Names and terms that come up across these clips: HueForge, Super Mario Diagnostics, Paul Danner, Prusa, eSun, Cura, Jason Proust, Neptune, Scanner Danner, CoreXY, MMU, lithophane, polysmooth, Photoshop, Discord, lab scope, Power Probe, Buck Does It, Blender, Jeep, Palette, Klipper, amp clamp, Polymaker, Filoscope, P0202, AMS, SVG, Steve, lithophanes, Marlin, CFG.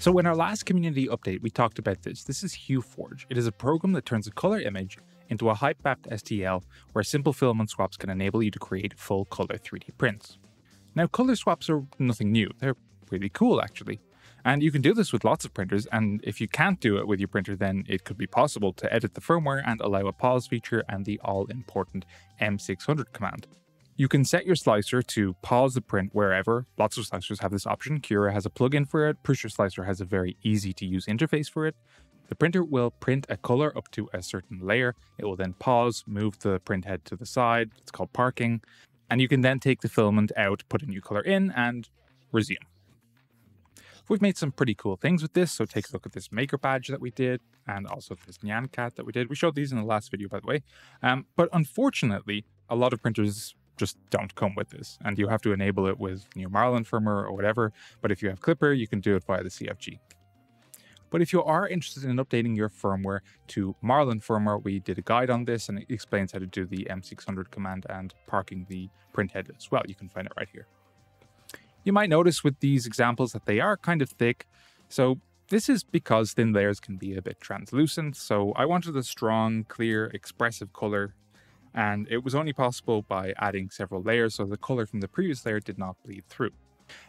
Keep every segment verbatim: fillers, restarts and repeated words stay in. So in our last community update, we talked about this. This is HueForge. It is a program that turns a color image into a height-mapped S T L where simple filament swaps can enable you to create full color three D prints. Now, color swaps are nothing new. They're really cool, actually. And you can do this with lots of printers, and if you can't do it with your printer, then it could be possible to edit the firmware and allow a pause feature and the all-important M six hundred command. You can set your slicer to pause the print wherever. Lots of slicers have this option. Cura has a plugin for it. Prusa slicer has a very easy-to-use interface for it. The printer will print a color up to a certain layer. It will then pause, move the print head to the side. It's called parking. And you can then take the filament out, put a new color in, and resume. We've made some pretty cool things with this, so take a look at this maker badge that we did, and also this Nyan Cat that we did. We showed these in the last video, by the way. Um, but unfortunately, a lot of printers just don't come with this, and you have to enable it with new Marlin firmware or whatever. But if you have Klipper, you can do it via the C F G. But if you are interested in updating your firmware to Marlin firmware, we did a guide on this, and it explains how to do the M six hundred command and parking the printhead as well. You can find it right here. You might notice with these examples that they are kind of thick. So this is because thin layers can be a bit translucent. So I wanted a strong, clear, expressive color, and it was only possible by adding several layers, so the color from the previous layer did not bleed through.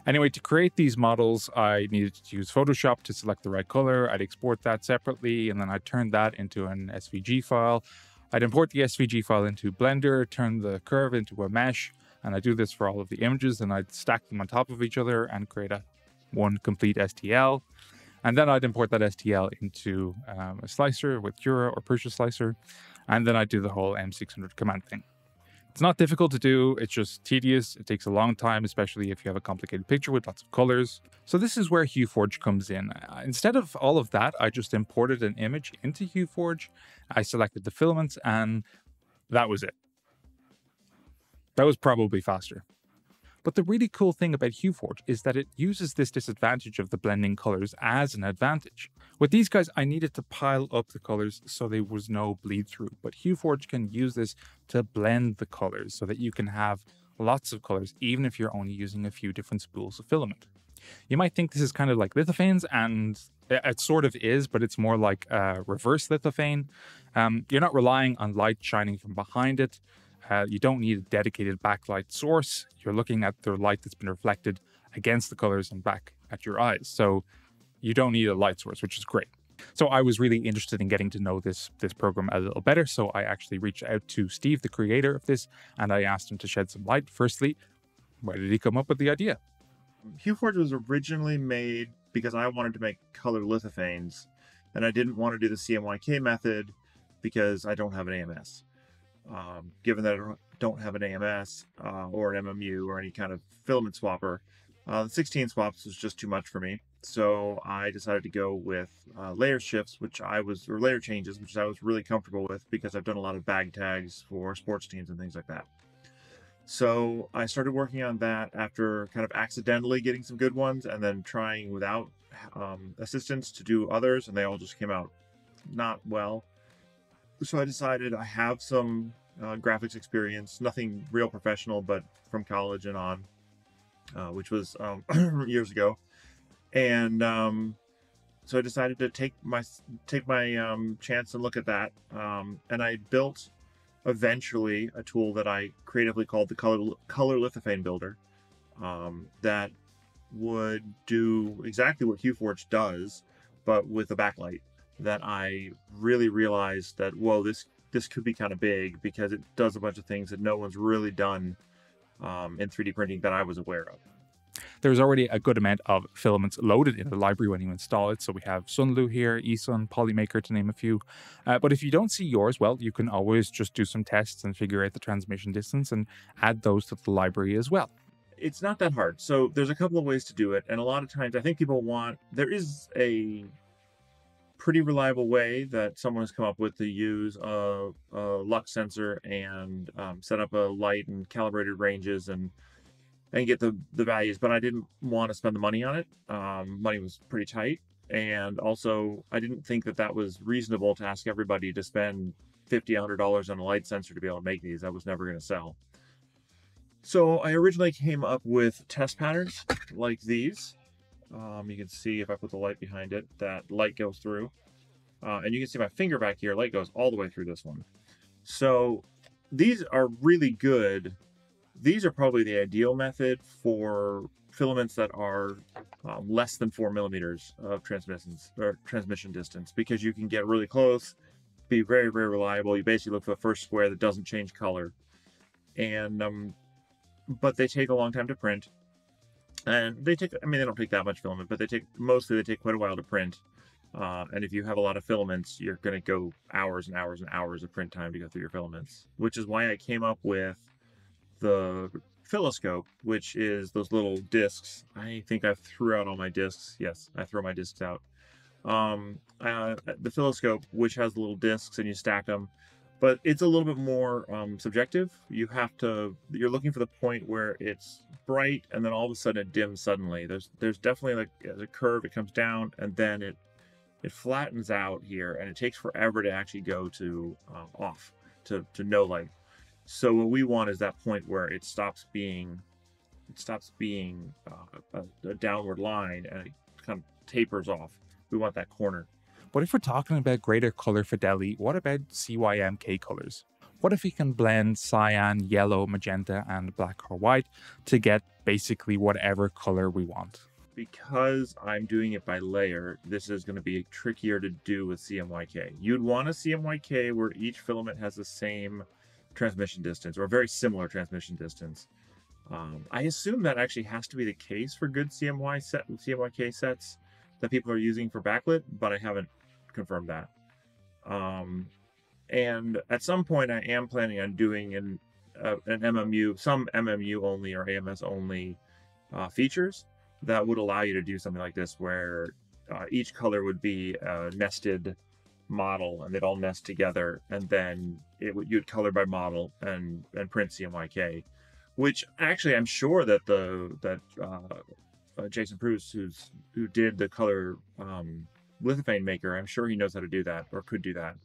Anyway, to create these models, I needed to use Photoshop to select the right color. I'd export that separately, and then I turned that into an S V G file. I'd import the S V G file into Blender, turn the curve into a mesh, and I do this for all of the images, and I'd stack them on top of each other and create a one complete S T L. And then I'd import that S T L into um, a slicer with Cura or Prusa slicer, and then I'd do the whole M six hundred command thing. It's not difficult to do, it's just tedious. It takes a long time, especially if you have a complicated picture with lots of colors. So this is where HueForge comes in. Instead of all of that, I just imported an image into HueForge. I selected the filaments, and that was it. That was probably faster. But the really cool thing about HueForge is that it uses this disadvantage of the blending colors as an advantage. With these guys, I needed to pile up the colors so there was no bleed through, but HueForge can use this to blend the colors so that you can have lots of colors, even if you're only using a few different spools of filament. You might think this is kind of like lithophanes, and it sort of is, but it's more like a reverse lithophane. Um, you're not relying on light shining from behind it. Uh, you don't need a dedicated backlight source. You're looking at the light that's been reflected against the colors and back at your eyes. So you don't need a light source, which is great. So I was really interested in getting to know this, this program a little better. So I actually reached out to Steve, the creator of this, and I asked him to shed some light. Firstly, why did he come up with the idea? HueForge was originally made because I wanted to make color lithophanes, and I didn't want to do the C M Y K method because I don't have an A M S. Um, given that I don't have an A M S uh, or an M M U or any kind of filament swapper, uh, the sixteen swaps was just too much for me. So I decided to go with uh, layer shifts, which I was, or layer changes, which I was really comfortable with because I've done a lot of bag tags for sports teams and things like that. So I started working on that after kind of accidentally getting some good ones and then trying without um, assistance to do others, and they all just came out not well. So I decided I have some uh, graphics experience, nothing real professional, but from college and on, uh, which was um, years ago. And um, so I decided to take my take my um, chance and look at that. Um, and I built eventually a tool that I creatively called the Color, color Lithophane Builder um, that would do exactly what HueForge does, but with a backlight. That I really realized that, whoa, this this could be kind of big because it does a bunch of things that no one's really done um, in three D printing that I was aware of. There's already a good amount of filaments loaded in the library when you install it. So we have Sunlu here, eSun, Polymaker, to name a few. Uh, but if you don't see yours, well, you can always just do some tests and figure out the transmission distance and add those to the library as well. It's not that hard. So there's a couple of ways to do it. And a lot of times I think people want, there is a pretty reliable way that someone has come up with to use a, a lux sensor and um, set up a light and calibrated ranges and and get the, the values, but I didn't want to spend the money on it. Um, money was pretty tight. And also I didn't think that that was reasonable to ask everybody to spend fifty dollars, a hundred dollars on a light sensor to be able to make these. I was never going to sell. So I originally came up with test patterns like these. Um, you can see if I put the light behind it, that light goes through. Uh, and you can see my finger back here, light goes all the way through this one. So these are really good. These are probably the ideal method for filaments that are um, less than four millimeters of transmittance or transmission distance, because you can get really close, be very, very reliable. You basically look for the first square that doesn't change color. And, um, but they take a long time to print. And they take, I mean, they don't take that much filament, but they take, mostly they take quite a while to print. Uh, and if you have a lot of filaments, you're going to go hours and hours and hours of print time to go through your filaments, which is why I came up with the Filoscope, which is those little discs. I think I threw out all my discs. Yes, I throw my discs out. Um, uh, the Filoscope, which has little discs and you stack them, but it's a little bit more um, subjective. You have to, you're looking for the point where it's bright and then all of a sudden it dims suddenly. There's, there's definitely like as a curve, it comes down and then it, it flattens out here, and it takes forever to actually go to um, off, to, to no light. So what we want is that point where it stops being, it stops being uh, a, a downward line and it kind of tapers off. We want that corner. But if we're talking about greater color fidelity, what about C Y M K colors? What if we can blend cyan, yellow, magenta, and black or white to get basically whatever color we want? Because I'm doing it by layer, this is going to be trickier to do with C M Y K. You'd want a C M Y K where each filament has the same transmission distance or very similar transmission distance. Um, I assume that actually has to be the case for good C M Y set and C M Y K sets that people are using for backlit, but I haven't confirmed that. Um, and at some point I am planning on doing an, uh, an M M U, some M M U only or A M S only uh, features that would allow you to do something like this, where uh, each color would be a nested model and they'd all nest together, and then it would, you'd color by model and, and print C M Y K, which actually I'm sure that the that uh, uh, Jason Proust, who's, who did the color um, lithophane maker, I'm sure he knows how to do that or could do that.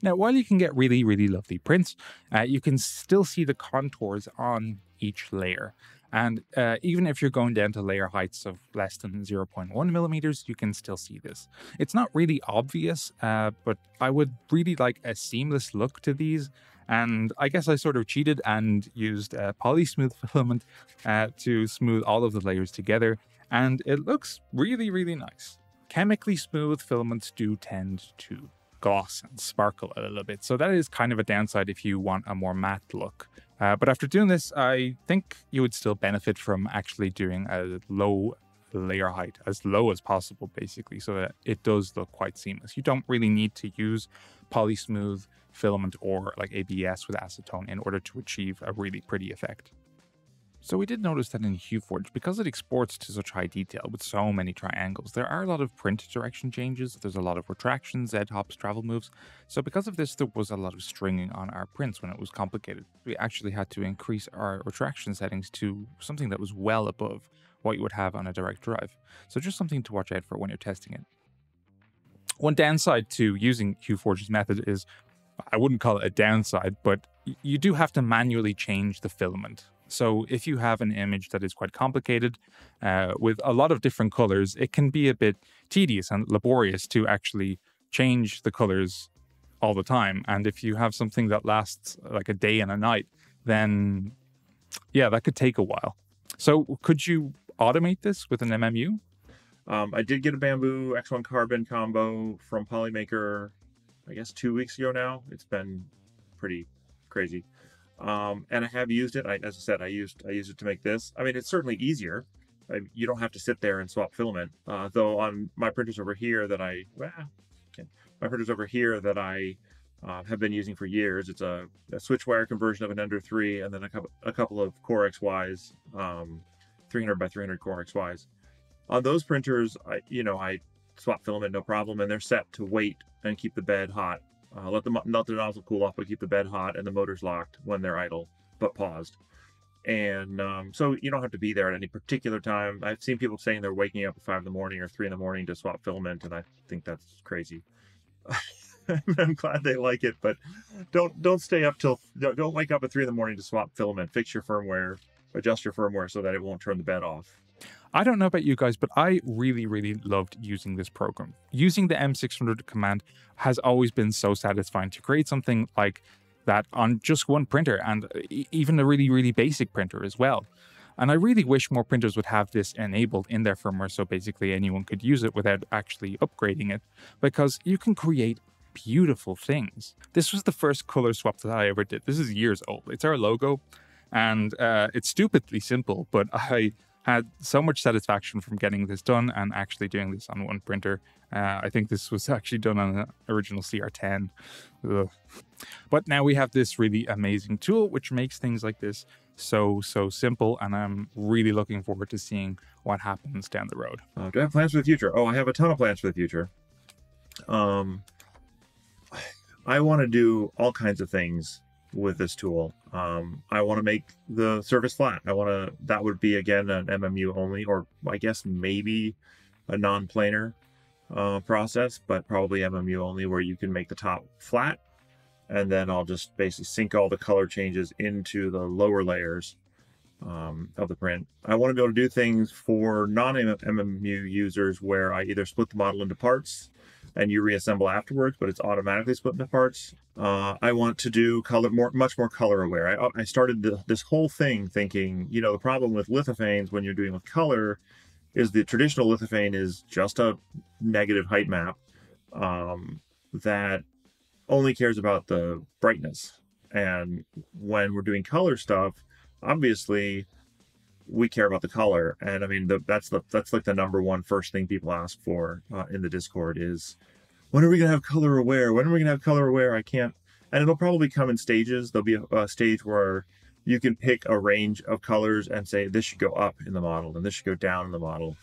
Now, while you can get really, really lovely prints, uh, you can still see the contours on each layer. And uh, even if you're going down to layer heights of less than zero point one millimeters, you can still see this. It's not really obvious, uh, but I would really like a seamless look to these. And I guess I sort of cheated and used a polysmooth filament uh, to smooth all of the layers together. And it looks really, really nice. Chemically smooth filaments do tend to gloss and sparkle a little bit. So that is kind of a downside if you want a more matte look. Uh, but after doing this, I think you would still benefit from actually doing a low layer height, as low as possible, basically, so that it does look quite seamless. You don't really need to use polysmooth filament or like A B S with acetone in order to achieve a really pretty effect. So we did notice that in HueForge, because it exports to such high detail with so many triangles, there are a lot of print direction changes, there's a lot of retractions, Z-hops, travel moves. So because of this, there was a lot of stringing on our prints when it was complicated. We actually had to increase our retraction settings to something that was well above what you would have on a direct drive. So just something to watch out for when you're testing it. One downside to using HueForge's method is, I wouldn't call it a downside, but you do have to manually change the filament. So if you have an image that is quite complicated uh, with a lot of different colors, it can be a bit tedious and laborious to actually change the colors all the time. And if you have something that lasts like a day and a night, then yeah, that could take a while. So could you automate this with an M M U? Um, I did get a bamboo X one carbon combo from Polymaker, I guess two weeks ago now. It's been pretty crazy. Um, and I have used it. I, as I said, I used I used it to make this. I mean, it's certainly easier. I, you don't have to sit there and swap filament. Uh, though on my printers over here that I well, okay. my printers over here that I uh, have been using for years, it's a, a switch wire conversion of an Ender three, and then a couple a couple of CoreXYs, um, three hundred by three hundred CoreXYs. On those printers, I you know I swap filament no problem, and they're set to wait and keep the bed hot. Uh, let the not the nozzle cool off, but keep the bed hot and the motors locked when they're idle, but paused. And um, so you don't have to be there at any particular time. I've seen people saying they're waking up at five in the morning or three in the morning to swap filament, and I think that's crazy. I'm glad they like it, but don't don't stay up till don't wake up at three in the morning to swap filament. Fix your firmware, adjust your firmware so that it won't turn the bed off. I don't know about you guys, but I really, really loved using this program. Using the M six hundred command has always been so satisfying to create something like that on just one printer, and even a really, really basic printer as well. And I really wish more printers would have this enabled in their firmware so basically anyone could use it without actually upgrading it, because you can create beautiful things. This was the first color swap that I ever did. This is years old. It's our logo, and uh, it's stupidly simple, but I had so much satisfaction from getting this done and actually doing this on one printer. Uh, I think this was actually done on an original C R ten. Ugh. But now we have this really amazing tool, which makes things like this so, so simple. And I'm really looking forward to seeing what happens down the road. Uh, do I have plans for the future? Oh, I have a ton of plans for the future. Um, I want to do all kinds of things with this tool. Um, I want to make the surface flat. I want to, that would be again, an M M U only, or I guess maybe a non-planar uh, process, but probably M M U only, where you can make the top flat. And then I'll just basically sync all the color changes into the lower layers um, of the print. I want to be able to do things for non-M M U users where I either split the model into parts and you reassemble afterwards, but it's automatically split into parts. Uh, I want to do color more, much more color aware. I, I started the, this whole thing thinking, you know, the problem with lithophanes when you're doing with color is the traditional lithophane is just a negative height map um, that only cares about the brightness. And when we're doing color stuff, obviously we care about the color. And I mean, the, that's the that's like the number one first thing people ask for uh, in the Discord is, when are we gonna have color aware? When are we gonna have color aware? I can't, and it'll probably come in stages. There'll be a, a stage where you can pick a range of colors and say, this should go up in the model and this should go down in the model.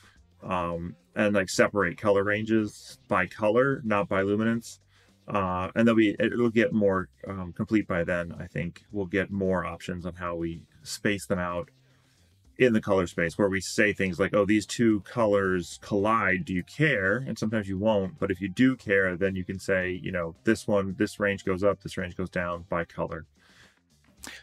Um, and like separate color ranges by color, not by luminance. Uh, and there'll be, it'll get more um, complete by then. I think we'll get more options on how we space them out in the color space, where we say things like, oh, these two colors collide, do you care? And sometimes you won't, but if you do care, then you can say, you know, this one, this range goes up, this range goes down by color.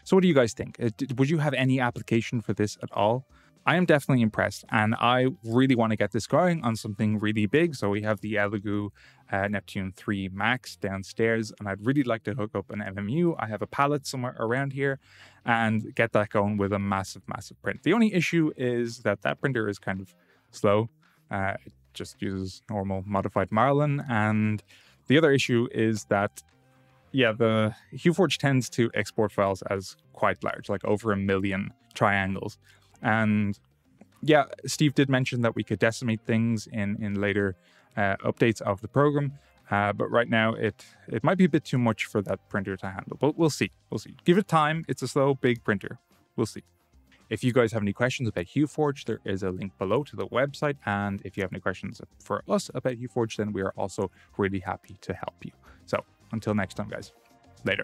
So what do you guys think? Would you have any application for this at all? I am definitely impressed, and I really want to get this going on something really big. So we have the Elegoo uh, Neptune three Max downstairs, and I'd really like to hook up an M M U. I have a palette somewhere around here and get that going with a massive, massive print. The only issue is that that printer is kind of slow. Uh, it just uses normal modified Marlin. And the other issue is that, yeah, the HueForge tends to export files as quite large, like over a million triangles. And yeah, Steve did mention that we could decimate things in, in later uh, updates of the program. Uh, but right now, it, it might be a bit too much for that printer to handle. But we'll see. We'll see. Give it time. It's a slow, big printer. We'll see. If you guys have any questions about HueForge, there is a link below to the website. And if you have any questions for us about HueForge, then we are also really happy to help you. So until next time, guys. Later.